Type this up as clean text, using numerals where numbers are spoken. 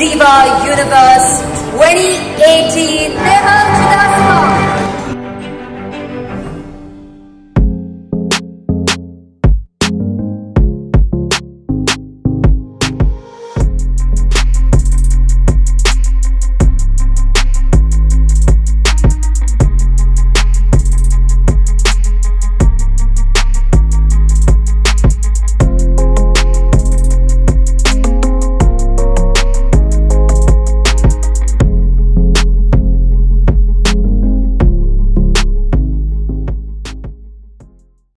Diva Universe 2018.